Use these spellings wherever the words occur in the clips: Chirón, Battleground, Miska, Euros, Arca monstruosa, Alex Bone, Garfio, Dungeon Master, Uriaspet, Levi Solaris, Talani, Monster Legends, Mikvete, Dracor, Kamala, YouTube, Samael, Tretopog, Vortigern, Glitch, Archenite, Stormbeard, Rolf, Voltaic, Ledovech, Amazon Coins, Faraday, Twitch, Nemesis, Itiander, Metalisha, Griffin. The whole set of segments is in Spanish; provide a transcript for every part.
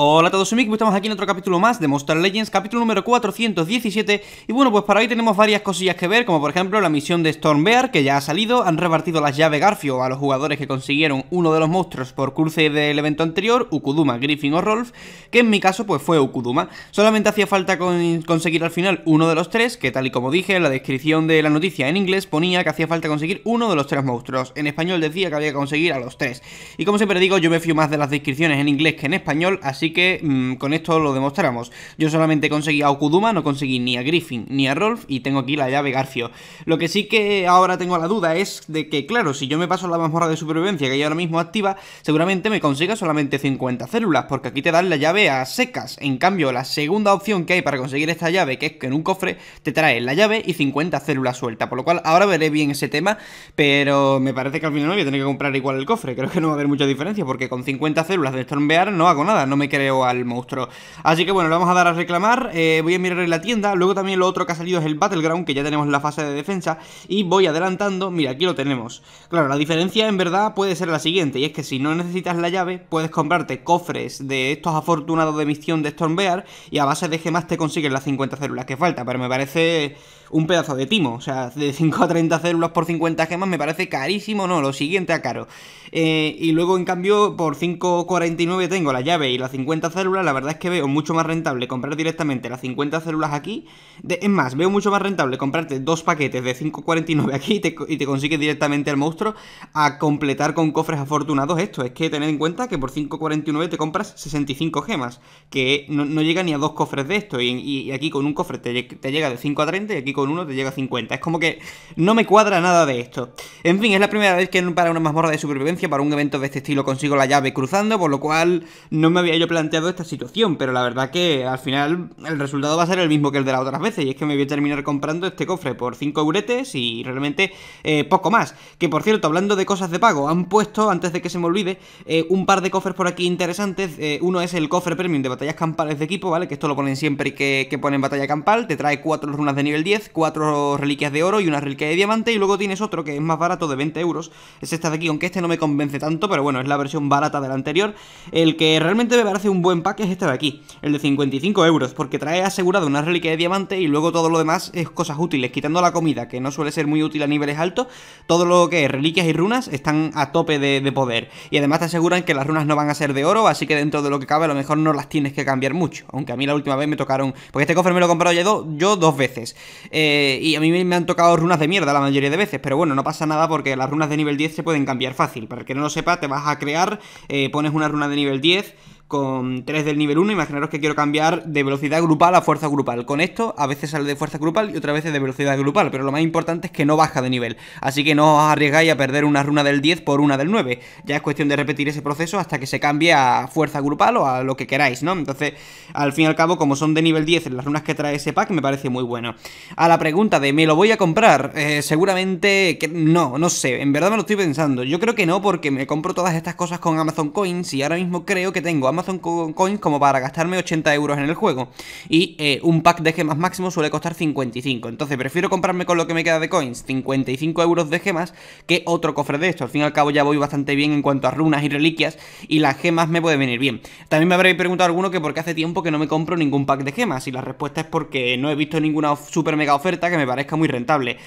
Hola a todos, soy Mikvete, estamos aquí en otro capítulo más de Monster Legends, capítulo número 417. Y bueno, pues para hoy tenemos varias cosillas que ver, como por ejemplo la misión de Stormbeard, que ya ha salido. Han repartido las llaves Garfio a los jugadores que consiguieron uno de los monstruos por cruce del evento anterior, Ukuduma, Griffin o Rolf, que en mi caso pues fue Ukuduma. Solamente hacía falta conseguir al final uno de los tres, que tal y como dije en la descripción de la noticia en inglés ponía que hacía falta conseguir uno de los tres monstruos. En español decía que había que conseguir a los tres. Y como siempre digo, yo me fío más de las descripciones en inglés que en español, así que con esto lo demostramos. Yo solamente conseguí a Ukuduma, no conseguí ni a Griffin ni a Rolf, y tengo aquí la llave Garfio. Lo que sí que ahora tengo la duda es de que, claro, si yo me paso la mazmorra de supervivencia que hay ahora mismo activa, seguramente me consiga solamente 50 células, porque aquí te dan la llave a secas. En cambio, la segunda opción que hay para conseguir esta llave, que es que en un cofre te trae la llave y 50 células sueltas, por lo cual ahora veré bien ese tema, pero me parece que al final no voy a tener que comprar igual el cofre. Creo que no va a haber mucha diferencia, porque con 50 células de Stormbeard no hago nada, no me creo al monstruo. Así que bueno, le vamos a dar a reclamar. Voy a mirar en la tienda. Luego también lo otro que ha salido es el Battleground, que ya tenemos la fase de defensa, y voy adelantando. Mira, aquí lo tenemos. Claro, la diferencia en verdad puede ser la siguiente, y es que si no necesitas la llave, puedes comprarte cofres de estos afortunados de misión de Stormbeard, y a base de gemas te consigues las 50 células que falta. Pero me parece un pedazo de timo. O sea, de 5 a 30 células por 50 gemas me parece carísimo. No, lo siguiente a caro. Y luego en cambio por 5,49 tengo la llave y las 50 células. La verdad es que veo mucho más rentable comprar directamente las 50 células aquí. Es más, veo mucho más rentable comprarte dos paquetes de 5,49 aquí y te consigues directamente el monstruo, a completar con cofres afortunados esto. Es que tened en cuenta que por 5,49 te compras 65 gemas, que no llega ni a dos cofres de esto. Y aquí con un cofre te llega de 5 a 30 y aquí con uno te llega a 50. Es como que no me cuadra nada de esto. En fin, es la primera vez que para una mazmorra de supervivencia, para un evento de este estilo, consigo la llave cruzando, por lo cual no me había yo planteado esta situación, pero la verdad que al final el resultado va a ser el mismo que el de las otras veces, y es que me voy a terminar comprando este cofre por 5 euretes y realmente poco más. Que por cierto, hablando de cosas de pago, han puesto, antes de que se me olvide, un par de cofres por aquí interesantes. Uno es el cofre premium de batallas campales de equipo, ¿vale? Que esto lo ponen siempre que ponen batalla campal. Te trae 4 runas de nivel 10, 4 reliquias de oro y una reliquia de diamante. Y luego tienes otro que es más barato, de 20 euros, es esta de aquí, aunque este no me convence tanto, pero bueno, es la versión barata del anterior. El que realmente me parece un buen pack es este de aquí, el de 55 euros, porque trae asegurado una reliquia de diamante y luego todo lo demás es cosas útiles, quitando la comida, que no suele ser muy útil a niveles altos. Todo lo que es reliquias y runas están a tope de poder, y además te aseguran que las runas no van a ser de oro, así que dentro de lo que cabe a lo mejor no las tienes que cambiar mucho, aunque a mí la última vez me tocaron, porque este cofre me lo he comprado ya yo dos veces, y a mí me han tocado runas de mierda la mayoría de veces, pero bueno, no pasa nada porque las runas de nivel 10 se pueden cambiar fácil. Para el que no lo sepa, te vas a crear, pones una runa de nivel 10 con 3 del nivel 1, imaginaros que quiero cambiar de velocidad grupal a fuerza grupal. Con esto a veces sale de fuerza grupal y otras veces de velocidad grupal, pero lo más importante es que no baja de nivel, así que no os arriesgáis a perder una runa del 10 por una del 9, ya es cuestión de repetir ese proceso hasta que se cambie a fuerza grupal o a lo que queráis, ¿no? Entonces, al fin y al cabo, como son de nivel 10 las runas que trae ese pack, me parece muy bueno. A la pregunta de ¿me lo voy a comprar? Seguramente que no sé, en verdad me lo estoy pensando. Yo creo que no, porque me compro todas estas cosas con Amazon Coins y ahora mismo creo que tengo Amazon Coins como para gastarme 80 euros en el juego, y un pack de gemas máximo suele costar 55, entonces prefiero comprarme con lo que me queda de coins 55 euros de gemas que otro cofre de esto. Al fin y al cabo ya voy bastante bien en cuanto a runas y reliquias, y las gemas me pueden venir bien. También me habréis preguntado alguno que por qué hace tiempo que no me compro ningún pack de gemas, y la respuesta es porque no he visto ninguna super mega oferta que me parezca muy rentable.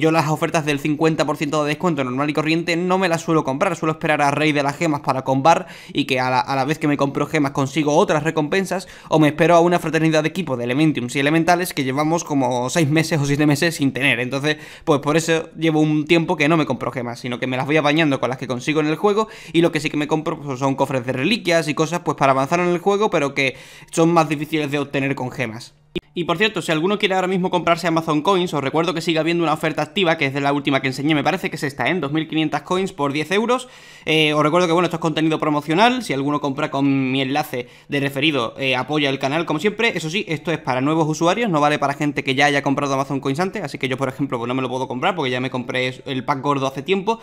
Yo las ofertas del 50% de descuento normal y corriente no me las suelo comprar, suelo esperar a Rey de las Gemas para comprar, y que a la vez que me compro gemas consigo otras recompensas, o me espero a una fraternidad de equipo de Elementiums y Elementales que llevamos como 6 meses o 7 meses sin tener. Entonces, pues por eso llevo un tiempo que no me compro gemas, sino que me las voy apañando con las que consigo en el juego, y lo que sí que me compro pues son cofres de reliquias y cosas pues para avanzar en el juego, pero que son más difíciles de obtener con gemas. Y por cierto, si alguno quiere ahora mismo comprarse Amazon Coins, os recuerdo que sigue habiendo una oferta activa, que es de la última que enseñé, me parece que es esta, en 2.500 coins por 10 euros. Os recuerdo que bueno, esto es contenido promocional, si alguno compra con mi enlace de referido, apoya el canal como siempre. Eso sí, esto es para nuevos usuarios, no vale para gente que ya haya comprado Amazon Coins antes, así que yo por ejemplo pues no me lo puedo comprar porque ya me compré el pack gordo hace tiempo.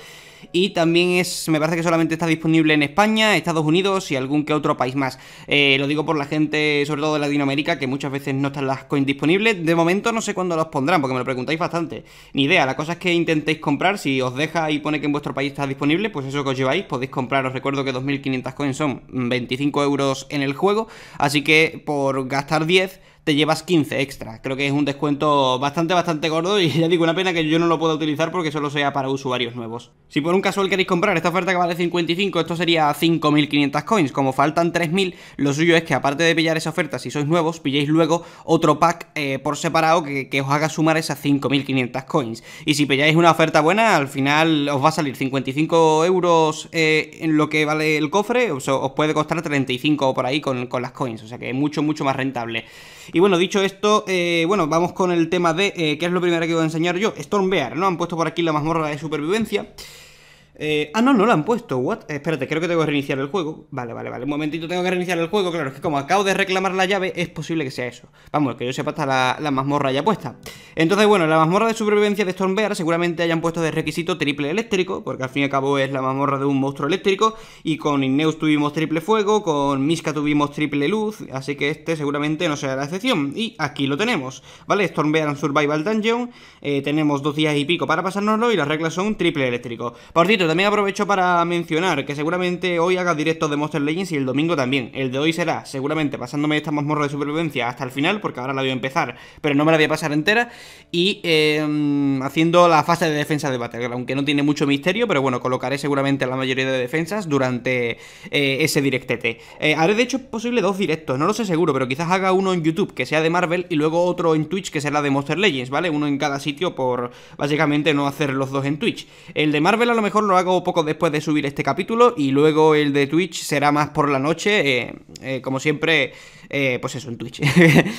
Y también me parece que solamente está disponible en España, Estados Unidos y algún que otro país más. Lo digo por la gente, sobre todo de Latinoamérica, que muchas veces no están las cascos indisponibles. De momento no sé cuándo los pondrán, porque me lo preguntáis bastante. Ni idea, la cosa es que intentéis comprar. Si os deja y pone que en vuestro país está disponible, pues eso que os lleváis, podéis comprar. Os recuerdo que 2.500 coins son 25 euros en el juego, así que por gastar 10 te llevas 15 extra. Creo que es un descuento bastante gordo y ya digo, una pena que yo no lo pueda utilizar porque solo sea para usuarios nuevos. Si por un casual queréis comprar esta oferta que vale 55, esto sería 5.500 coins. Como faltan 3.000, lo suyo es que aparte de pillar esa oferta, si sois nuevos, pilléis luego otro pack por separado que os haga sumar esas 5.500 coins. Y si pilláis una oferta buena, al final os va a salir 55 euros en lo que vale el cofre, os puede costar 35 o por ahí con las coins, o sea que es mucho más rentable. Y bueno, dicho esto, bueno, vamos con el tema de qué es lo primero que voy a enseñar yo. Stormbeard, ¿no? Han puesto por aquí la mazmorra de supervivencia. No la han puesto, what? Espérate, creo que tengo que reiniciar el juego. Vale, un momentito, tengo que reiniciar el juego. Claro, es que como acabo de reclamar la llave, es posible que sea eso. Vamos, que yo sepa, está la mazmorra ya puesta. Entonces, bueno, la mazmorra de supervivencia de Stormbeard seguramente hayan puesto de requisito triple eléctrico, porque al fin y al cabo es la mazmorra de un monstruo eléctrico. Y con Ineus tuvimos triple fuego, con Miska tuvimos triple luz, así que este seguramente no será la excepción. Y aquí lo tenemos, ¿vale? Stormbeard Survival Dungeon, tenemos 2 días y pico para pasárnoslo y las reglas son triple eléctrico. Por cierto, también aprovecho para mencionar que seguramente hoy haga directos de Monster Legends y el domingo también. El de hoy será seguramente pasándome esta mazmorra de supervivencia hasta el final, porque ahora la voy a empezar, pero no me la voy a pasar entera. Y haciendo la fase de defensa de Battleground, aunque no tiene mucho misterio, pero bueno, colocaré seguramente la mayoría de defensas durante ese directete. Haré de hecho posible 2 directos, no lo sé seguro, pero quizás haga uno en YouTube que sea de Marvel y luego otro en Twitch que será de Monster Legends, ¿vale? Uno en cada sitio por básicamente no hacer los dos en Twitch. El de Marvel a lo mejor lo hago poco después de subir este capítulo y luego el de Twitch será más por la noche, como siempre, pues eso, en Twitch. Yo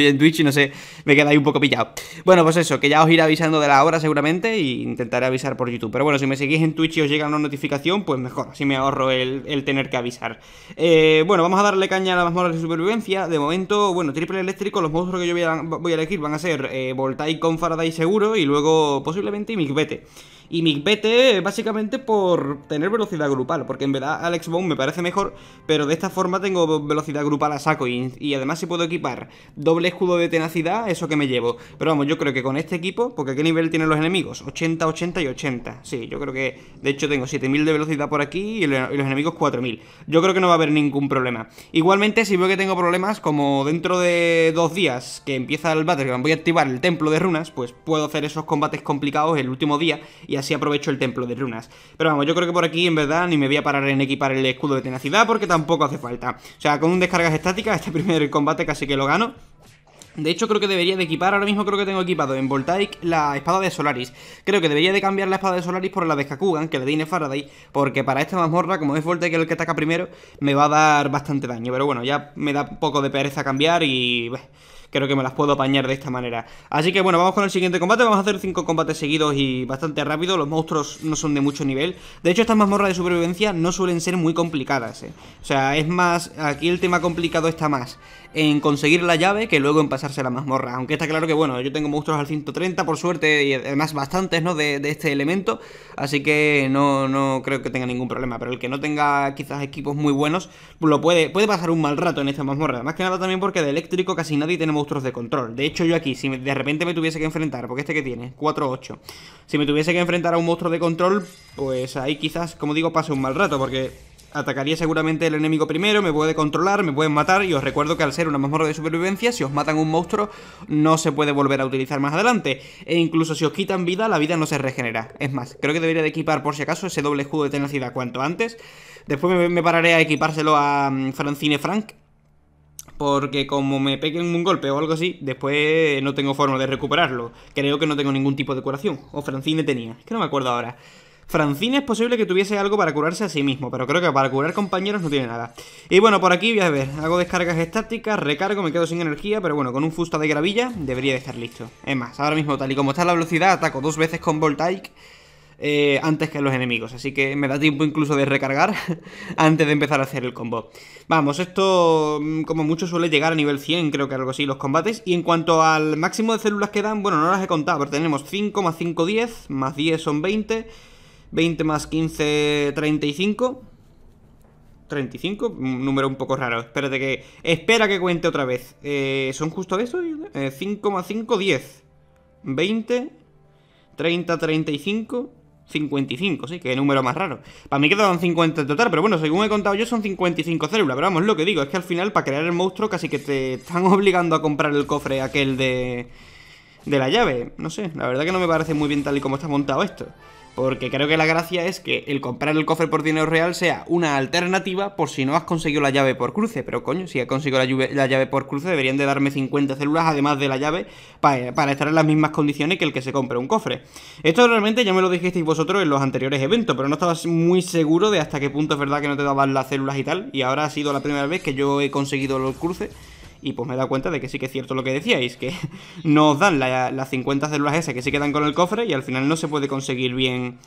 en Twitch, no sé, me queda ahí un poco pillado. Bueno, pues eso, que ya os iré avisando de la hora seguramente e intentaré avisar por YouTube. Pero bueno, si me seguís en Twitch y os llega una notificación, pues mejor, así me ahorro el tener que avisar. Bueno, vamos a darle caña a la mazmorra de supervivencia. De momento, bueno, triple eléctrico, los monstruos que yo voy a elegir van a ser Voltaic con Faraday seguro y luego posiblemente Mikvete. Y Mikvete básicamente por tener velocidad grupal, porque en verdad Alex Bone me parece mejor, pero de esta forma tengo velocidad grupal a saco y además si puedo equipar doble escudo de tenacidad, eso que me llevo. Pero vamos, yo creo que con este equipo, porque ¿qué nivel tienen los enemigos? 80, 80 y 80. Sí, yo creo que de hecho tengo 7000 de velocidad por aquí y los enemigos 4000. Yo creo que no va a haber ningún problema. Igualmente si veo que tengo problemas, como dentro de 2 días que empieza el Battleground voy a activar el templo de runas, pues puedo hacer esos combates complicados el último día y así aprovecho el templo de runas. Pero vamos, yo creo que por aquí en verdad ni me voy a parar en equipar el escudo de tenacidad porque tampoco hace falta. O sea, con un descargas estáticas este primer combate casi que lo gano. De hecho creo que debería de equipar, ahora mismo creo que tengo equipado en Voltaic la espada de Solaris. Creo que debería de cambiar la espada de Solaris por la de Hakugan, que le tiene Faraday, porque para esta mazmorra, como es Voltaic el que ataca primero, me va a dar bastante daño. Pero bueno, ya me da un poco de pereza cambiar y... creo que me las puedo apañar de esta manera. Así que bueno, vamos con el siguiente combate. Vamos a hacer 5 combates seguidos y bastante rápido. Los monstruos no son de mucho nivel. De hecho, estas mazmorras de supervivencia no suelen ser muy complicadas, ¿eh? O sea, es más... aquí el tema complicado está más en conseguir la llave que luego en pasarse la mazmorra. Aunque está claro que, bueno, yo tengo monstruos al 130, por suerte, y además bastantes, ¿no? De este elemento. Así que no creo que tenga ningún problema. Pero el que no tenga quizás equipos muy buenos, lo puede pasar un mal rato en esta mazmorra. Más que nada también porque de eléctrico casi nadie tenemos monstruos de control. De hecho yo aquí, si de repente me tuviese que enfrentar, porque este que tiene, 4-8, si me tuviese que enfrentar a un monstruo de control, pues ahí quizás, como digo, pase un mal rato, porque atacaría seguramente el enemigo primero, me puede controlar, me pueden matar. Y os recuerdo que al ser una mazmorra de supervivencia, si os matan un monstruo, no se puede volver a utilizar más adelante. E incluso si os quitan vida, la vida no se regenera. Es más, creo que debería de equipar por si acaso ese doble escudo de tenacidad cuanto antes. Después me pararé a equipárselo a Francine Frank, porque como me peguen un golpe o algo así, después no tengo forma de recuperarlo. Creo que no tengo ningún tipo de curación. O Francine tenía, es que no me acuerdo ahora. Francine es posible que tuviese algo para curarse a sí mismo, pero creo que para curar compañeros no tiene nada. Y bueno, por aquí voy a ver, hago descargas estáticas, recargo, me quedo sin energía, pero bueno, con un fusta de gravilla debería de estar listo. Es más, ahora mismo tal y como está la velocidad, ataco 2 veces con Voltaic antes que los enemigos, así que me da tiempo incluso de recargar antes de empezar a hacer el combo. Vamos, esto como mucho suele llegar a nivel 100, creo que algo así, los combates. Y en cuanto al máximo de células que dan, bueno, no las he contado, pero tenemos 5 más 5, 10, más 10 son 20, 20 más 15, 35... 35, un número un poco raro. Espérate que... Espera que cuente otra vez. ¿Son justo eso? 5,5, 10, 20, 30, 35, 55, sí, qué número más raro. Para mí quedaban 50 en total, pero bueno, según he contado yo son 55 células. Pero vamos, lo que digo es que al final para crear el monstruo casi que te están obligando a comprar el cofre aquel de la llave. No sé, la verdad que no me parece muy bien tal y como está montado esto. Porque creo que la gracia es que el comprar el cofre por dinero real sea una alternativa por si no has conseguido la llave por cruce. Pero coño, si has conseguido la llave por cruce deberían de darme 50 células además de la llave para estar en las mismas condiciones que el que se compre un cofre. Esto realmente ya me lo dijisteis vosotros en los anteriores eventos, pero no estaba muy seguro de hasta qué punto es verdad que no te daban las células y tal. Y ahora ha sido la primera vez que yo he conseguido los cruces. Y pues me he dado cuenta de que sí que es cierto lo que decíais, que no os dan las 50 células esas que sí quedan con el cofre y al final no se puede conseguir bien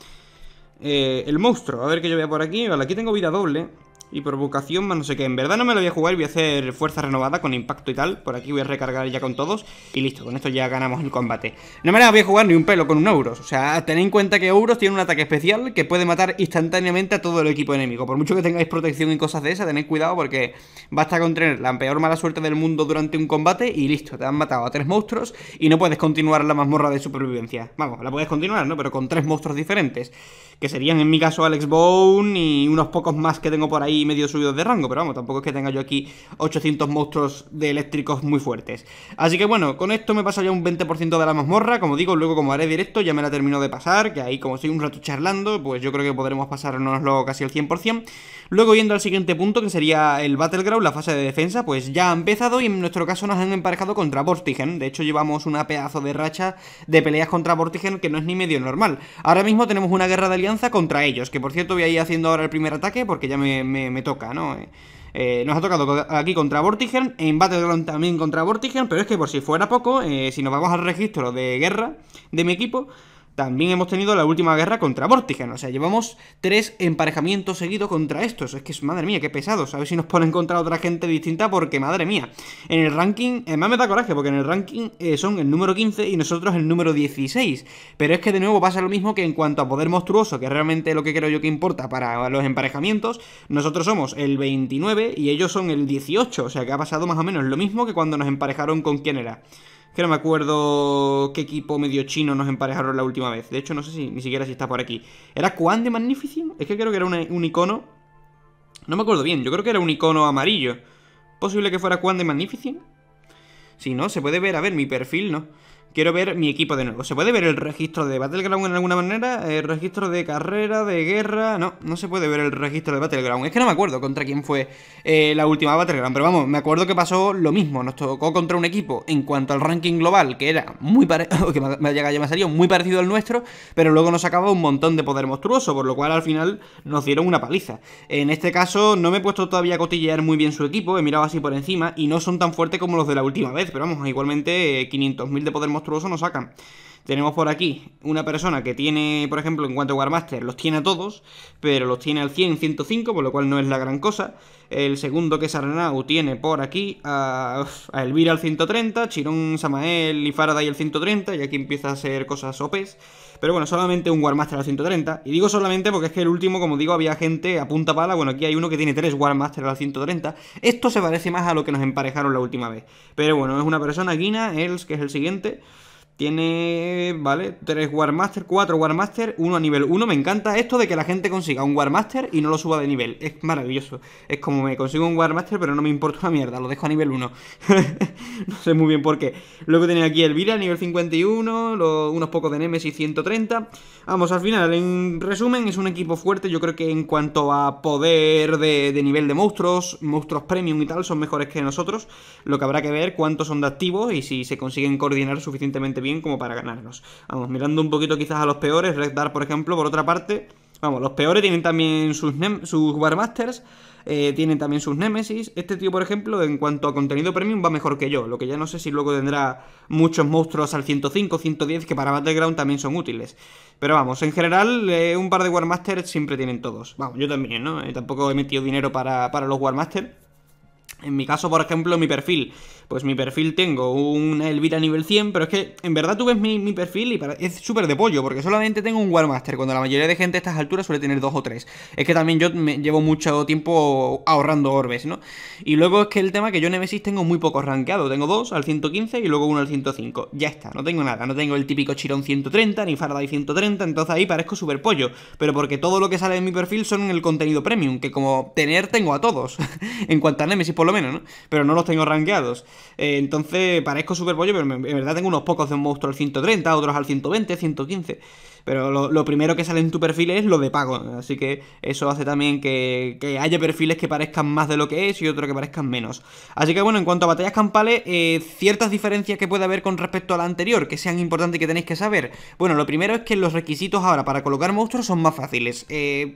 el monstruo. A ver que yo vea por aquí. Vale, aquí tengo vida doble y provocación más no sé qué. En verdad no me lo voy a jugar y voy a hacer fuerza renovada con impacto y tal. Por aquí voy a recargar ya con todos y listo, con esto ya ganamos el combate. No me la voy a jugar ni un pelo con un Euros. O sea, tened en cuenta que Euros tiene un ataque especial que puede matar instantáneamente a todo el equipo enemigo. Por mucho que tengáis protección y cosas de esas, tened cuidado porque basta con tener la peor mala suerte del mundo durante un combate y listo, te han matado a 3 monstruos y no puedes continuar la mazmorra de supervivencia. Vamos, la puedes continuar, ¿no? Pero con 3 monstruos diferentes, que serían en mi caso Alex Bone y unos pocos más que tengo por ahí medio subidos de rango, pero vamos, tampoco es que tenga yo aquí 800 monstruos de eléctricos muy fuertes. Así que bueno, con esto me pasa ya un 20% de la mazmorra, como digo, luego como haré directo ya me la termino de pasar, que ahí como estoy un rato charlando, pues yo creo que podremos pasárnoslo casi al 100%. Luego yendo al siguiente punto, que sería el Battleground, la fase de defensa, pues ya ha empezado y en nuestro caso nos han emparejado contra Vortigern. De hecho llevamos una pedazo de racha de peleas contra Vortigern que no es ni medio normal. Ahora mismo tenemos una guerra de alianza contra ellos, que por cierto voy a ir haciendo ahora el primer ataque porque ya me toca, ¿no? Nos ha tocado aquí contra Vortigern, en Battleground también contra Vortigern, pero es que por si fuera poco, si nos vamos al registro de guerra de mi equipo, también hemos tenido la última guerra contra Vortigern. O sea, llevamos 3 emparejamientos seguidos contra estos. Es que, madre mía, qué pesados. A ver si nos ponen contra otra gente distinta porque, madre mía, en el ranking... Además me da coraje porque en el ranking son el número 15 y nosotros el número 16. Pero es que de nuevo pasa lo mismo que en cuanto a poder monstruoso, que realmente es lo que creo yo que importa para los emparejamientos. Nosotros somos el 29 y ellos son el 18. O sea, que ha pasado más o menos lo mismo que cuando nos emparejaron con quién era. Que no me acuerdo qué equipo medio chino nos emparejaron la última vez. De hecho, no sé si ni siquiera si está por aquí. ¿Era Quan de Magnificent? Es que creo que era un icono. No me acuerdo bien. Yo creo que era un icono amarillo. ¿Posible que fuera Quan de Magnificent? Si no, se puede ver. A ver, mi perfil, ¿no? Quiero ver mi equipo de nuevo. ¿Se puede ver el registro de Battleground en alguna manera? ¿El registro de carrera, de guerra? No, no se puede ver el registro de Battleground. Es que no me acuerdo contra quién fue la última Battleground. Pero vamos, me acuerdo que pasó lo mismo. Nos tocó contra un equipo en cuanto al ranking global, que era muy parecido, que me salió muy parecido al nuestro, pero luego nos sacaba un montón de poder monstruoso, por lo cual al final nos dieron una paliza. En este caso no me he puesto todavía a cotillear muy bien su equipo, he mirado así por encima, y no son tan fuertes como los de la última vez. Pero vamos, igualmente 500.000 de poder monstruoso nos sacan. Tenemos por aquí una persona que tiene, por ejemplo, en cuanto a Warmaster, los tiene a todos, pero los tiene al 100, 105, por lo cual no es la gran cosa. El segundo, que es Arnau, tiene por aquí a Elvira al 130, Chirón, Samael y Faraday al 130, y aquí empieza a hacer cosas OPs. Pero bueno, solamente un Warmaster al 130. Y digo solamente porque es que el último, como digo, había gente a punta pala. Bueno, aquí hay uno que tiene 3 Warmaster al 130. Esto se parece más a lo que nos emparejaron la última vez. Pero bueno, es una persona, Guina, Els, que es el siguiente... Tiene, vale, 3 Warmaster, 4 Warmaster, 1 a nivel 1. Me encanta esto de que la gente consiga un Warmaster y no lo suba de nivel. Es maravilloso. Es como me consigo un Warmaster, pero no me importa una mierda. Lo dejo a nivel 1. No sé muy bien por qué. Luego tiene aquí Elvira a nivel 51, unos pocos de Nemesis 130. Vamos, al final, en resumen, es un equipo fuerte. Yo creo que en cuanto a poder de nivel de monstruos, monstruos premium y tal, son mejores que nosotros. Lo que habrá que ver cuántos son de activos y si se consiguen coordinar suficientemente bien como para ganarnos. Vamos, mirando un poquito quizás a los peores, Red Dar, por ejemplo, por otra parte, vamos, los peores tienen también sus Warmasters, tienen también sus Nemesis. Este tío, por ejemplo, en cuanto a contenido premium va mejor que yo, lo que ya no sé si luego tendrá muchos monstruos al 105, 110, que para Battleground también son útiles. Pero vamos, en general, un par de Warmasters siempre tienen todos. Vamos, yo también, ¿no? Tampoco he metido dinero para los Warmasters. En mi caso, por ejemplo, mi perfil. Pues mi perfil tengo una Elvira nivel 100, pero es que en verdad tú ves mi perfil y es súper de pollo, porque solamente tengo un Warmaster, cuando la mayoría de gente a estas alturas suele tener 2 o 3. Es que también yo me llevo mucho tiempo ahorrando orbes, ¿no? Y luego es que el tema que yo Nemesis tengo muy pocos rankeados. Tengo 2 al 115 y luego 1 al 105. Ya está, no tengo nada. No tengo el típico Chirón 130 ni Faraday 130, entonces ahí parezco súper pollo. Pero porque todo lo que sale de mi perfil son el contenido premium, que como tener tengo a todos. En cuanto a Nemesis, por lo menos, ¿no? Pero no los tengo rankeados. Entonces parezco super pollo, pero en verdad tengo unos pocos de un monstruo al 130, otros al 120, 115. Pero lo primero que sale en tu perfil es lo de pago, así que eso hace también que haya perfiles que parezcan más de lo que es y otros que parezcan menos. Así que bueno, en cuanto a batallas campales, ciertas diferencias que puede haber con respecto a la anterior, que sean importantes y que tenéis que saber. Bueno, lo primero es que los requisitos ahora para colocar monstruos son más fáciles.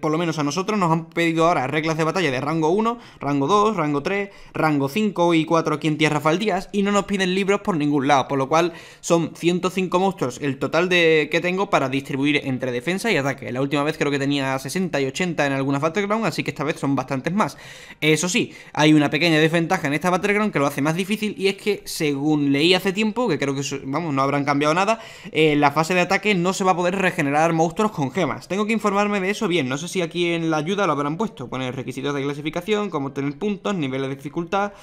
Por lo menos a nosotros nos han pedido ahora reglas de batalla de rango 1, rango 2, rango 3, rango 5 y 4 aquí en Tierra Faldías, y no nos piden libros por ningún lado, por lo cual son 105 monstruos el total que tengo para distribuir entre defensa y ataque. La última vez creo que tenía 60 y 80 en algunas Battleground, así que esta vez son bastantes más. Eso sí, hay una pequeña desventaja en esta Battleground que lo hace más difícil, y es que, según leí hace tiempo, que creo que vamos, no habrán cambiado nada, la fase de ataque no se va a poder regenerar monstruos con gemas. Tengo que informarme de eso bien, no sé si aquí en la ayuda lo habrán puesto. Poner requisitos de clasificación, como tener puntos, niveles de dificultad.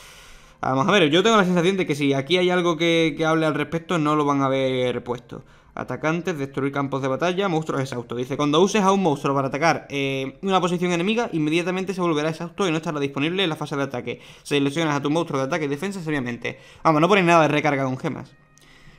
Vamos a ver, yo tengo la sensación de que si aquí hay algo que hable al respecto, no lo van a haber puesto. Atacantes, destruir campos de batalla, monstruos exhaustos. Dice, cuando uses a un monstruo para atacar una posición enemiga, inmediatamente se volverá exhausto y no estará disponible en la fase de ataque. Seleccionas a tu monstruo de ataque y defensa seriamente. Vamos, no pone nada de recarga con gemas.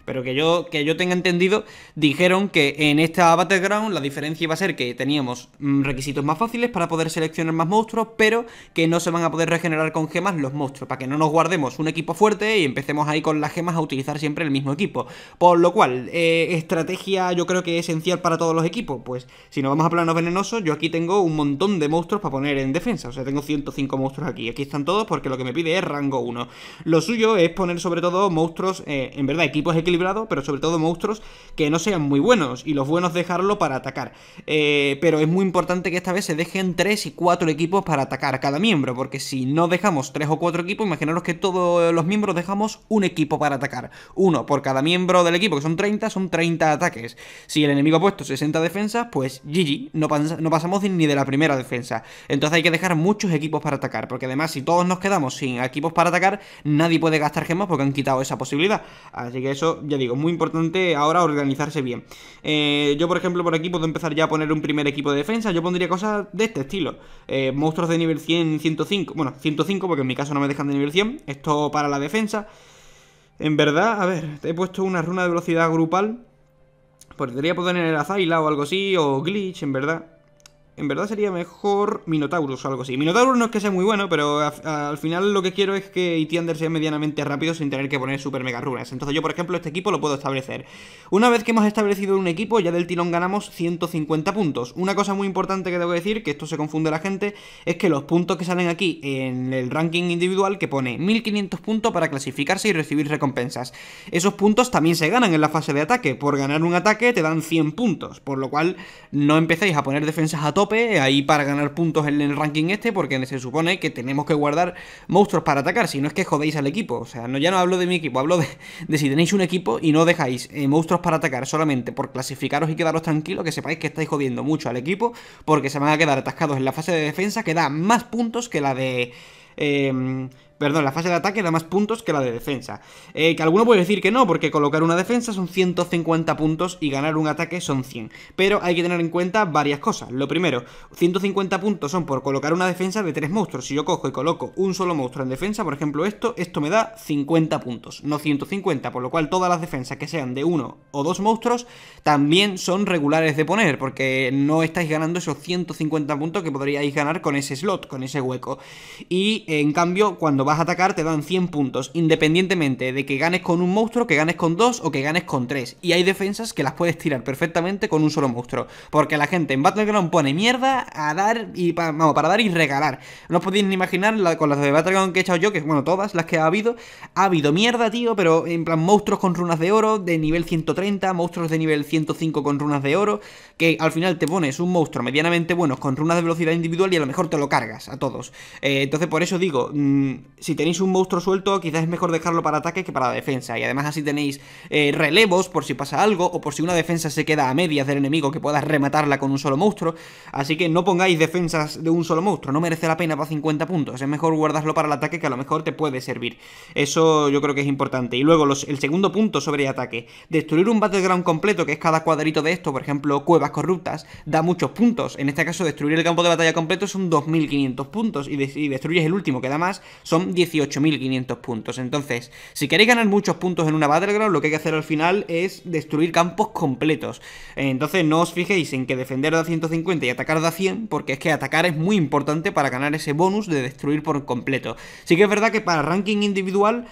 Pero que yo tenga entendido, dijeron que en esta Battleground la diferencia iba a ser que teníamos requisitos más fáciles para poder seleccionar más monstruos, pero que no se van a poder regenerar con gemas los monstruos, para que no nos guardemos un equipo fuerte y empecemos ahí con las gemas a utilizar siempre el mismo equipo. Por lo cual, estrategia yo creo que esencial para todos los equipos. Pues si nos vamos a planos venenosos, yo aquí tengo un montón de monstruos para poner en defensa. O sea, tengo 105 monstruos aquí. Aquí están todos porque lo que me pide es rango 1. Lo suyo es poner sobre todo monstruos, en verdad, equipos equilibrados, pero sobre todo monstruos que no sean muy buenos, y los buenos dejarlo para atacar. Pero es muy importante que esta vez se dejen 3 y 4 equipos para atacar cada miembro, porque si no dejamos 3 o 4 equipos, imaginaros que todos los miembros dejamos un equipo para atacar, uno por cada miembro del equipo, que son 30 ataques. Si el enemigo ha puesto 60 defensas, pues GG, no pasamos ni de la primera defensa. Entonces hay que dejar muchos equipos para atacar, porque además si todos nos quedamos sin equipos para atacar, nadie puede gastar gemas porque han quitado esa posibilidad. Así que eso, ya digo, muy importante ahora organizarse bien. Yo, por ejemplo, por aquí puedo empezar ya a poner un primer equipo de defensa. Yo pondría cosas de este estilo. Monstruos de nivel 100, 105. Bueno, 105 porque en mi caso no me dejan de nivel 100. Esto para la defensa. En verdad, a ver, te he puesto una runa de velocidad grupal. Podría poner a Zaila o algo así, o Glitch, en verdad. En verdad sería mejor Minotaurus o algo así. Minotaurus no es que sea muy bueno, pero al final lo que quiero es que Itiander sea medianamente rápido sin tener que poner super mega runas. Entonces yo, por ejemplo, este equipo lo puedo establecer. Una vez que hemos establecido un equipo, ya del tirón ganamos 150 puntos. Una cosa muy importante que tengo que decir, que esto se confunde la gente, es que los puntos que salen aquí en el ranking individual, que pone 1500 puntos para clasificarse y recibir recompensas. Esos puntos también se ganan en la fase de ataque. Por ganar un ataque te dan 100 puntos, por lo cual no empecéis a poner defensas a tope ahí para ganar puntos en el ranking este, porque se supone que tenemos que guardar monstruos para atacar, si no es que jodéis al equipo. O sea, no, ya no hablo de mi equipo, hablo de si tenéis un equipo y no dejáis monstruos para atacar solamente por clasificaros y quedaros tranquilos, que sepáis que estáis jodiendo mucho al equipo, porque se van a quedar atascados en la fase de defensa, que da más puntos que la de... perdón, la fase de ataque da más puntos que la de defensa. Que alguno puede decir que no, porque colocar una defensa son 150 puntos y ganar un ataque son 100. Pero hay que tener en cuenta varias cosas. Lo primero, 150 puntos son por colocar una defensa de 3 monstruos. Si yo cojo y coloco un solo monstruo en defensa, por ejemplo esto me da 50 puntos, no 150. Por lo cual todas las defensas que sean de 1 o 2 monstruos también son regulares de poner, porque no estáis ganando esos 150 puntos que podríais ganar con ese slot, con ese hueco. Y en cambio, cuando vas a atacar te dan 100 puntos, independientemente de que ganes con un monstruo, que ganes con 2 o que ganes con 3. Y hay defensas que las puedes tirar perfectamente con un solo monstruo, porque la gente en Battleground pone mierda a dar y para dar y regalar. No os podéis ni imaginar con las de Battleground que he echado yo, que bueno, todas las que ha habido mierda, tío, pero en plan monstruos con runas de oro de nivel 130, monstruos de nivel 105 con runas de oro, que al final te pones un monstruo medianamente bueno con runas de velocidad individual y a lo mejor te lo cargas a todos. Entonces por eso digo... si tenéis un monstruo suelto, quizás es mejor dejarlo para ataque que para defensa. Y además así tenéis relevos por si pasa algo o por si una defensa se queda a medias del enemigo, que puedas rematarla con un solo monstruo. Así que no pongáis defensas de un solo monstruo, no merece la pena para 50 puntos. Es mejor guardarlo para el ataque, que a lo mejor te puede servir. Eso yo creo que es importante. Y luego el segundo punto sobre ataque. Destruir un Battleground completo, que es cada cuadrito de esto, por ejemplo cuevas corruptas, da muchos puntos. En este caso destruir el campo de batalla completo son 2500 puntos, y destruyes el último que da más, son 18.500 puntos. Entonces, si queréis ganar muchos puntos en una Battleground, lo que hay que hacer al final es destruir campos completos. Entonces no os fijéis en que defender da 150 y atacar da 100, porque es que atacar es muy importante para ganar ese bonus de destruir por completo. Sí que es verdad que para ranking individual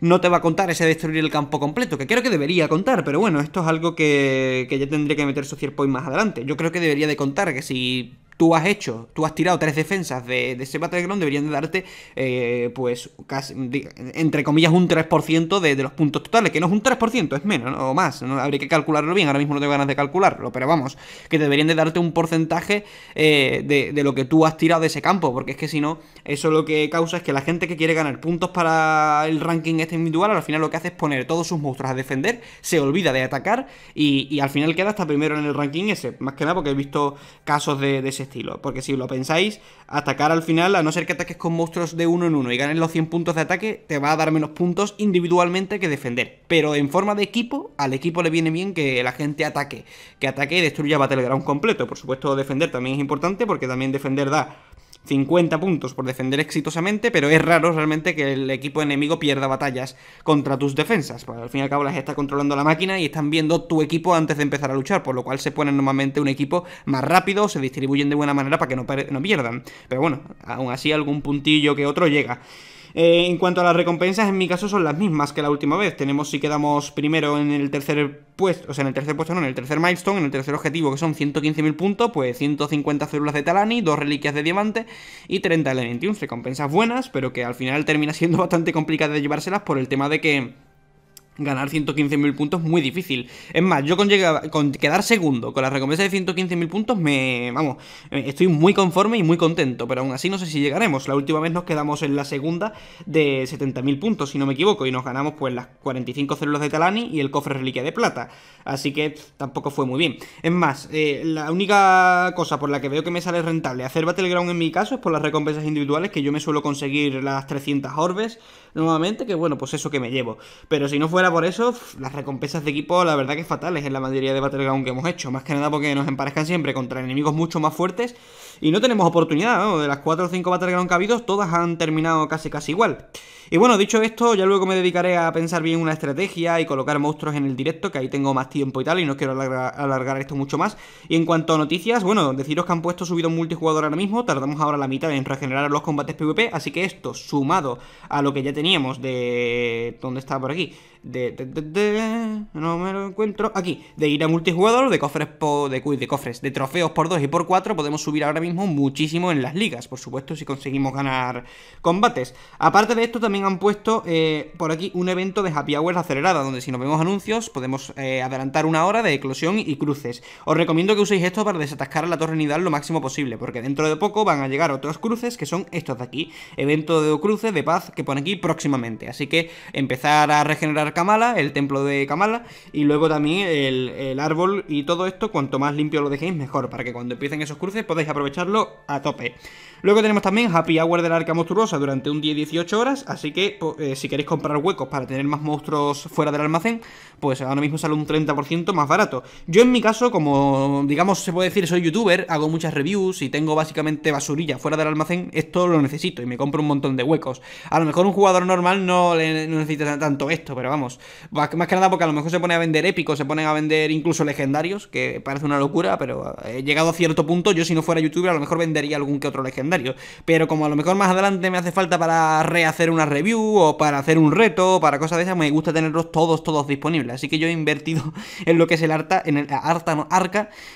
no te va a contar ese destruir el campo completo, que creo que debería contar, pero bueno, esto es algo que ya tendría que meter Social Point más adelante. Yo creo que debería de contar que si tú has tirado 3 defensas de ese Battleground, deberían de darte, pues, casi, entre comillas, un 3% de los puntos totales, que no es un 3%, es menos, ¿no? O más, ¿no? Habría que calcularlo bien, ahora mismo no tengo ganas de calcularlo, pero vamos, que deberían de darte un porcentaje de lo que tú has tirado de ese campo, porque es que si no, eso lo que causa es que la gente que quiere ganar puntos para el ranking este individual, al final lo que hace es poner todos sus monstruos a defender, se olvida de atacar, y al final queda hasta primero en el ranking ese, más que nada porque he visto casos de ese estilo, porque si lo pensáis, atacar al final, a no ser que ataques con monstruos de uno en uno y ganes los 100 puntos de ataque, te va a dar menos puntos individualmente que defender, pero en forma de equipo, al equipo le viene bien que la gente ataque, que ataque y destruya Battleground completo. Por supuesto defender también es importante, porque también defender da 50 puntos por defender exitosamente, pero es raro realmente que el equipo enemigo pierda batallas contra tus defensas, porque al fin y al cabo las está controlando la máquina y están viendo tu equipo antes de empezar a luchar, por lo cual se ponen normalmente un equipo más rápido, se distribuyen de buena manera para que no pierdan, pero bueno, aún así algún puntillo que otro llega. En cuanto a las recompensas, en mi caso son las mismas que la última vez. Tenemos, si quedamos primero en el tercer puesto, o sea, en el tercer puesto no, en el tercer milestone, en el tercer objetivo, que son 115.000 puntos, pues 150 células de Talani, 2 reliquias de diamante y 30 de 21. Recompensas buenas, pero que al final termina siendo bastante complicado de llevárselas por el tema de que ganar 115.000 puntos es muy difícil. Es más, yo con quedar segundo con la recompensa de 115.000 puntos estoy muy conforme y muy contento, pero aún así no sé si llegaremos. La última vez nos quedamos en la segunda de 70.000 puntos, si no me equivoco, y nos ganamos pues las 45 células de Talani y el cofre reliquia de plata, así que tampoco fue muy bien. Es más, la única cosa por la que veo que me sale rentable hacer Battleground en mi caso es por las recompensas individuales, que yo me suelo conseguir las 300 orbes nuevamente, que bueno, pues eso que me llevo, pero si no fuera por eso, las recompensas de equipo la verdad que fatales en la mayoría de Battleground que hemos hecho, más que nada porque nos emparejan siempre contra enemigos mucho más fuertes y no tenemos oportunidad, ¿no? De las 4 o 5 Battleground cabidos, todas han terminado casi igual. Y bueno, dicho esto, ya luego me dedicaré a pensar bien una estrategia y colocar monstruos en el directo, que ahí tengo más tiempo y tal, y no quiero alargar esto mucho más. Y en cuanto a noticias, bueno, deciros que han puesto subido un multijugador ahora mismo, tardamos ahora la mitad en regenerar los combates PvP, así que esto, sumado a lo que ya teníamos de... ¿dónde está por aquí? No me lo encuentro. Aquí, de ir a multijugador, de trofeos por 2 y por 4, podemos subir ahora mismo muchísimo en las ligas, por supuesto, si conseguimos ganar combates. Aparte de esto, también han puesto por aquí un evento de happy hours acelerada, donde si nos vemos anuncios podemos adelantar una hora de eclosión y cruces. Os recomiendo que uséis esto para desatascar a la Torre Nidal lo máximo posible, porque dentro de poco van a llegar otros cruces, que son estos de aquí, evento de cruces de paz que pone aquí próximamente, así que empezar a regenerar Kamala, el templo de Kamala, y luego también el árbol y todo esto, cuanto más limpio lo dejéis mejor, para que cuando empiecen esos cruces podáis aprovecharlo a tope. Luego tenemos también Happy Hour del Arca monstruosa durante un día y 18 horas, así que si queréis comprar huecos para tener más monstruos fuera del almacén, pues ahora mismo sale un 30% más barato. Yo en mi caso, como digamos se puede decir soy youtuber, hago muchas reviews y tengo básicamente basurilla fuera del almacén, esto lo necesito y me compro un montón de huecos. A lo mejor un jugador normal no necesita tanto esto, pero vamos, más que nada porque a lo mejor se pone a vender épicos, se ponen a vender incluso legendarios, que parece una locura, pero he llegado a cierto punto, yo si no fuera youtuber a lo mejor vendería algún que otro legendario, pero como a lo mejor más adelante me hace falta para rehacer una review o para hacer un reto o para cosas de esas, me gusta tenerlos todos disponibles, así que yo he invertido en lo que es el Arca,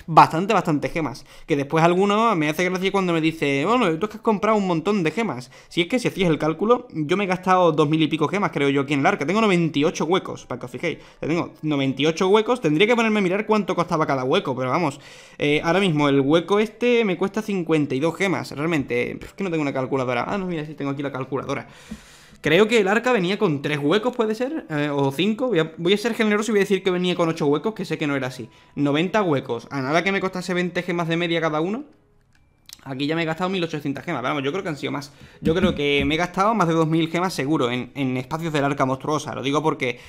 bastante gemas, que después alguno me hace gracia cuando me dice, bueno, tú es que has comprado un montón de gemas. Si es que si hacías el cálculo, yo me he gastado 2000 y pico gemas, creo yo, aquí en el Arca, tengo 98 huecos, para que os fijéis, tengo 98 huecos, tendría que ponerme a mirar cuánto costaba cada hueco, pero vamos, ahora mismo el hueco este me cuesta 152 gemas. Realmente, es que no tengo una calculadora. Ah, no, mira, sí tengo aquí la calculadora. Creo que el arca venía con 3 huecos, puede ser, o 5. Voy a ser generoso y voy a decir que venía con 8 huecos, que sé que no era así. 90 huecos. A nada que me costase 20 gemas de media cada uno. Aquí ya me he gastado 1800 gemas, vamos, yo creo que han sido más. Yo creo que me he gastado más de 2000 gemas seguro en espacios del arca monstruosa. Lo digo porque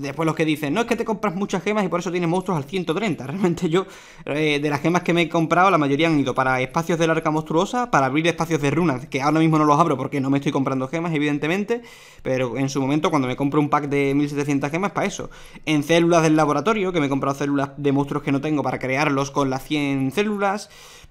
después los que dicen, no, es que te compras muchas gemas y por eso tienes monstruos al 130. Realmente yo, de las gemas que me he comprado, la mayoría han ido para espacios del arca monstruosa, para abrir espacios de runas, que ahora mismo no los abro porque no me estoy comprando gemas, evidentemente. Pero en su momento, cuando me compro un pack de 1700 gemas, para eso. En células del laboratorio, que me he comprado células de monstruos que no tengo para crearlos con las 100 células.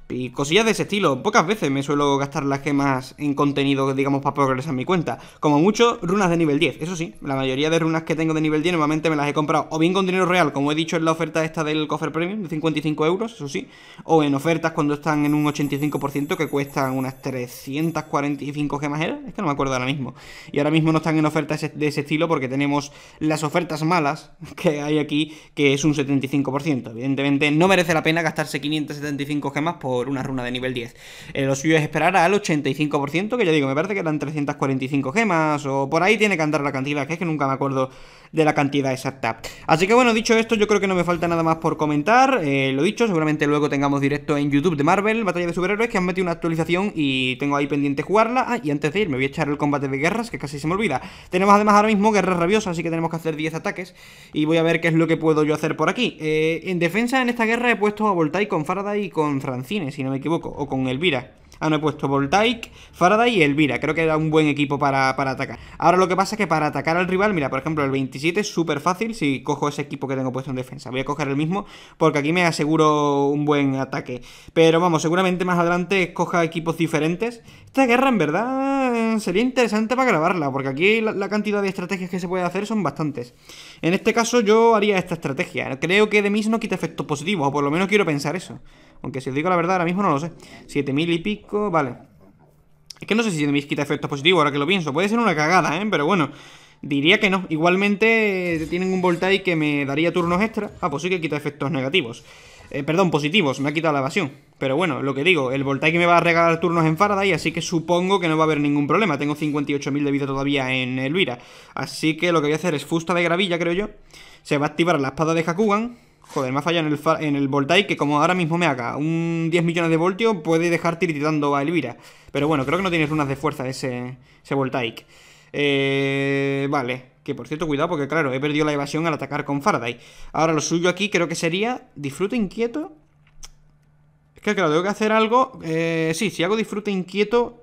Y cosillas de ese estilo. Pocas veces me suelo gastar las gemas en contenido, digamos, para progresar mi cuenta. Como mucho, runas de nivel 10. Eso sí, la mayoría de runas que tengo de nivel 10 normalmente me las he comprado o bien con dinero real, como he dicho en la oferta esta del cofre premium, de 55 euros, eso sí, o en ofertas cuando están en un 85%, que cuestan unas 345 gemas era. Es que no me acuerdo ahora mismo. Y ahora mismo no están en ofertas de ese estilo porque tenemos las ofertas malas que hay aquí, que es un 75%. Evidentemente no merece la pena gastarse 575 gemas por una runa de nivel 10. Lo suyo es esperar al 85%, que ya digo, me parece que eran 345 gemas, o por ahí tiene que andar la cantidad, que es que nunca me acuerdo de la cantidad exacta. Así que bueno, dicho esto, yo creo que no me falta nada más por comentar. Lo dicho, seguramente luego tengamos directo en YouTube de Marvel, Batalla de Superhéroes, que han metido una actualización y tengo ahí pendiente jugarla. Ah, y antes de ir, me voy a echar el combate de guerras, que casi se me olvida. Tenemos además ahora mismo guerras rabiosas, así que tenemos que hacer 10 ataques, y voy a ver qué es lo que puedo yo hacer por aquí. En defensa, en esta guerra he puesto a Voltaic con Faraday y con Francine, si no me equivoco, o con Elvira. Ah, no, he puesto Voltaic, Faraday y Elvira. Creo que era un buen equipo para atacar. Ahora lo que pasa es que para atacar al rival, mira, por ejemplo, el 27 es súper fácil si cojo ese equipo que tengo puesto en defensa. Voy a coger el mismo porque aquí me aseguro un buen ataque. Pero vamos, seguramente más adelante coja equipos diferentes. Esta guerra en verdad sería interesante para grabarla, porque aquí la cantidad de estrategias que se puede hacer son bastantes. En este caso yo haría esta estrategia. Creo que de Miss no quita efectos positivos, o por lo menos quiero pensar eso. Aunque si os digo la verdad, ahora mismo no lo sé. 7000 y pico, vale. Es que no sé si me quita efectos positivos, ahora que lo pienso. Puede ser una cagada, ¿eh? Pero bueno, diría que no. Igualmente tienen un Voltaic que me daría turnos extra. Ah, pues sí que quita efectos negativos. Perdón, positivos, me ha quitado la evasión. Pero bueno, lo que digo, el Voltaic me va a regalar turnos en Faraday, así que supongo que no va a haber ningún problema. Tengo 58000 de vida todavía en Elvira. Así que lo que voy a hacer es fusta de gravilla, creo yo. Se va a activar la espada de Hakugan. Joder, me ha fallado en el Voltaic, que como ahora mismo me haga un 10 millones de voltios, puede dejar tiritando a Elvira. Pero bueno, creo que no tiene runas de fuerza ese Voltaic. Vale, que por cierto, cuidado, porque claro, he perdido la evasión al atacar con Faraday. Ahora lo suyo aquí creo que sería disfrute inquieto. Es que claro, tengo que hacer algo. Sí, si hago disfrute inquieto...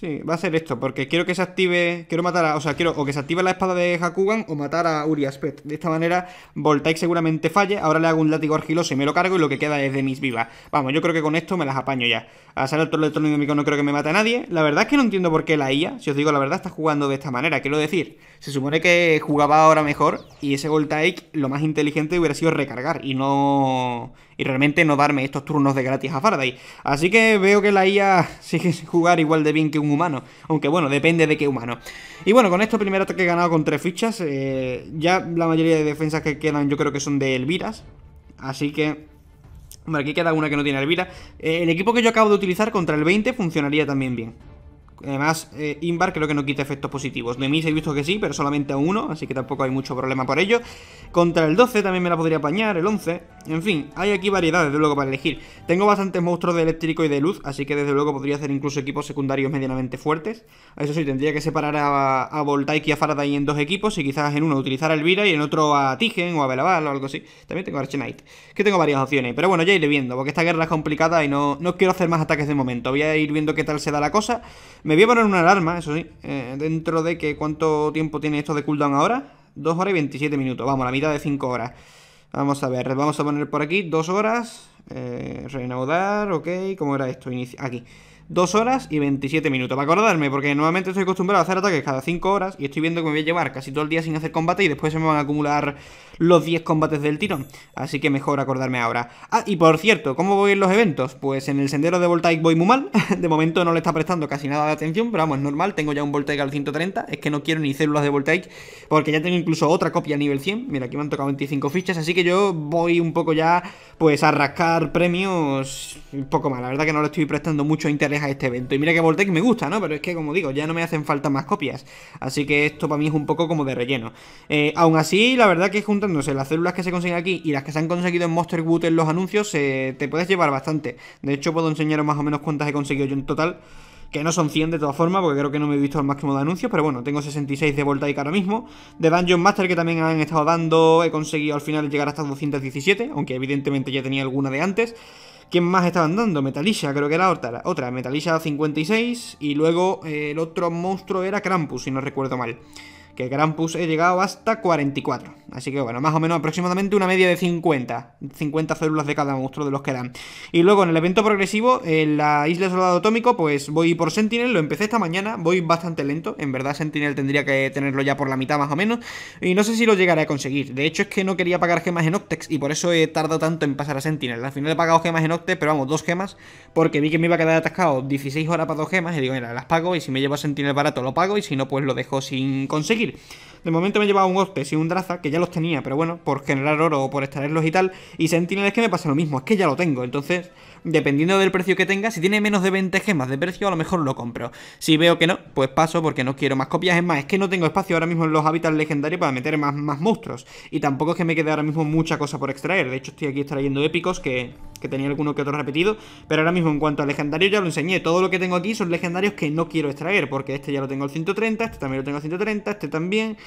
Sí, va a ser esto, porque quiero que se active. Quiero matar a. O sea, quiero o que se active la espada de Hakugan o matar a Uriaspet. De esta manera, Voltaic seguramente falle. Ahora le hago un látigo argiloso y me lo cargo, y lo que queda es de mis vivas. Vamos, yo creo que con esto me las apaño ya. A ser el troll electrónico no creo que me mate a nadie. La verdad es que no entiendo por qué la IA, si os digo la verdad, está jugando de esta manera. Quiero decir, se supone que jugaba ahora mejor y ese Voltaic lo más inteligente hubiera sido recargar y no. Y realmente no darme estos turnos de gratis a Faraday. Así que veo que la IA sigue sin jugar igual de bien que un humano. Aunque bueno, depende de qué humano. Y bueno, con esto primer ataque he ganado con 3 fichas. Ya la mayoría de defensas que quedan yo creo que son de Elviras. Así que... Hombre, aquí queda una que no tiene Elvira. El equipo que yo acabo de utilizar contra el 20 funcionaría también bien. Además, Invar creo que no quita efectos positivos. De mí he visto que sí, pero solamente a 1, así que tampoco hay mucho problema por ello. Contra el 12 también me la podría apañar, el 11. En fin, hay aquí variedades, desde luego, para elegir. Tengo bastantes monstruos de eléctrico y de luz, así que desde luego podría hacer incluso equipos secundarios medianamente fuertes. Eso sí, tendría que separar a Voltaic y a Faraday en 2 equipos, y quizás en uno utilizar a Elvira y en otro a Tigen o a Belaval o algo así. También tengo Archenite, que tengo varias opciones, pero bueno, ya iré viendo, porque esta guerra es complicada y no quiero hacer más ataques de momento. Voy a ir viendo qué tal se da la cosa. Me voy a poner una alarma, eso sí, dentro de que... ¿Cuánto tiempo tiene esto de cooldown ahora? 2 horas y 27 minutos, vamos, la mitad de 5 horas. Vamos a ver, vamos a poner por aquí 2 horas, reanudar, ok, ¿cómo era esto? Aquí, 2 horas y 27 minutos. Para acordarme, porque normalmente estoy acostumbrado a hacer ataques cada 5 horas y estoy viendo que me voy a llevar casi todo el día sin hacer combate y después se me van a acumular los 10 combates del tirón. Así que mejor acordarme ahora. Ah, y por cierto, ¿cómo voy en los eventos? Pues en el sendero de Voltaic voy muy mal. De momento no le está prestando casi nada de atención, pero vamos, es normal. Tengo ya un Voltaic al 130. Es que no quiero ni células de Voltaic porque ya tengo incluso otra copia a nivel 100. Mira, aquí me han tocado 25 fichas, así que yo voy un poco ya pues a rascar premios un poco más. La verdad que no le estoy prestando mucho interés a este evento. Y mira que Voltaic me gusta, ¿no? Pero es que, como digo, ya no me hacen falta más copias. Así que esto para mí es un poco como de relleno. Aún así, la verdad que juntándose las células que se consiguen aquí y las que se han conseguido en Monster Wood en los anuncios, te puedes llevar bastante. De hecho, puedo enseñaros más o menos cuántas he conseguido yo en total, que no son 100 de todas formas, porque creo que no me he visto al máximo de anuncios, pero bueno, tengo 66 de Voltaic ahora mismo. De Dungeon Master, que también han estado dando, he conseguido al final llegar hasta 217, aunque evidentemente ya tenía alguna de antes. ¿Quién más estaban dando? Metalisha, creo que era otra. Metalisha 56, y luego el otro monstruo era Krampus, si no recuerdo mal. Que Krampus he llegado hasta 44. Así que bueno, más o menos aproximadamente una media de 50 células de cada monstruo de los que dan. Y luego en el evento progresivo, en la isla Soldado Atómico, pues voy por Sentinel. Lo empecé esta mañana, voy bastante lento. En verdad Sentinel tendría que tenerlo ya por la mitad más o menos, y no sé si lo llegaré a conseguir. De hecho es que no quería pagar gemas en Octex y por eso he tardado tanto en pasar a Sentinel. Al final he pagado gemas en Octex, pero vamos, 2 gemas, porque vi que me iba a quedar atascado 16 horas para 2 gemas. Y digo, mira, las pago, y si me llevo a Sentinel barato lo pago, y si no, pues lo dejo sin conseguir. De momento me he llevado un Octex y un Draza, que ya los tenía, pero bueno, por generar oro o por extraerlos y tal. Y Sentinel es que me pasa lo mismo, es que ya lo tengo. Entonces, dependiendo del precio que tenga, si tiene menos de 20 gemas de precio, a lo mejor lo compro. Si veo que no, pues paso, porque no quiero más copias. Es más, es que no tengo espacio ahora mismo en los hábitats legendarios para meter más monstruos. Y tampoco es que me quede ahora mismo mucha cosa por extraer. De hecho, estoy aquí extrayendo épicos que tenía alguno que otro repetido, pero ahora mismo en cuanto a legendarios ya lo enseñé. Todo lo que tengo aquí son legendarios que no quiero extraer, porque este ya lo tengo al 130, este también lo tengo al 130, este también.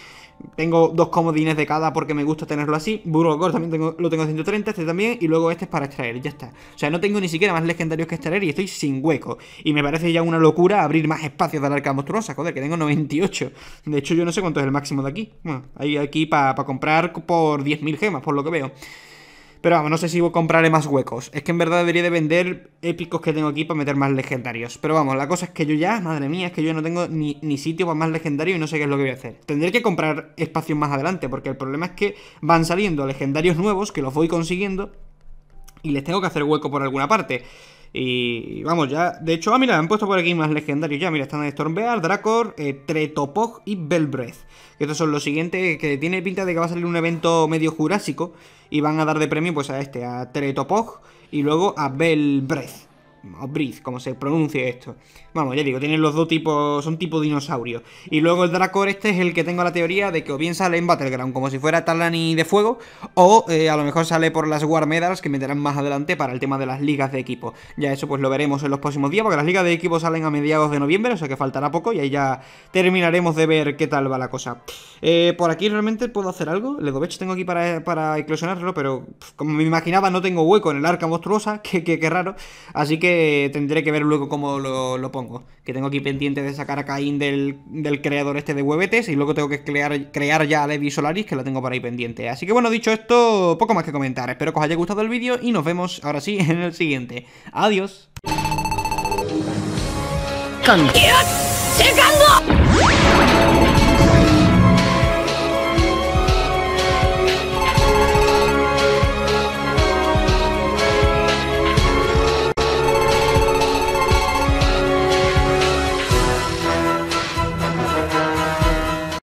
Tengo 2 comodines de cada porque me gusta tenerlo así. Burgor también lo tengo al 130, este también, y luego este es para extraer, ya está. O sea, no tengo ni siquiera más legendarios que extraer y estoy sin hueco. Y me parece ya una locura abrir más espacios de la Arca monstruosa, joder, que tengo 98. De hecho, yo no sé cuánto es el máximo de aquí. Bueno, hay aquí para comprar por 10.000 gemas, por lo que veo. Pero vamos, no sé si compraré más huecos. Es que en verdad debería de vender épicos que tengo aquí para meter más legendarios. Pero vamos, la cosa es que yo ya, madre mía, es que yo no tengo ni sitio para más legendarios y no sé qué es lo que voy a hacer. Tendré que comprar espacios más adelante, porque el problema es que van saliendo legendarios nuevos que los voy consiguiendo y les tengo que hacer hueco por alguna parte. Y vamos, ya, de hecho, ah, mira, han puesto por aquí más legendarios ya. Mira, están Stormbeard, Dracor, Tretopog y Belbreath. Estos son los siguientes que tiene pinta de que va a salir un evento medio jurásico y van a dar de premio pues a este, a Tretopog y luego a Belbreath o Breath, como se pronuncie esto. Vamos, ya digo, tienen los dos tipos, son tipo dinosaurio. Y luego el Dracor este es el que tengo la teoría de que o bien sale en Battleground, como si fuera Talani de fuego, o a lo mejor sale por las War Medals, que meterán más adelante para el tema de las ligas de equipo. Ya eso pues lo veremos en los próximos días, porque las ligas de equipo salen a mediados de noviembre, o sea que faltará poco, y ahí ya terminaremos de ver qué tal va la cosa. Por aquí realmente puedo hacer algo. Ledovech tengo aquí para eclosionarlo, pero como me imaginaba no tengo hueco en el Arca monstruosa, que raro. Así que tendré que ver luego cómo lo pongo. Que tengo aquí pendiente de sacar a Caín del creador este de huevetes. Y luego tengo que crear ya a Levi Solaris, que la tengo por ahí pendiente. Así que bueno, dicho esto, poco más que comentar. Espero que os haya gustado el vídeo y nos vemos ahora sí en el siguiente. Adiós.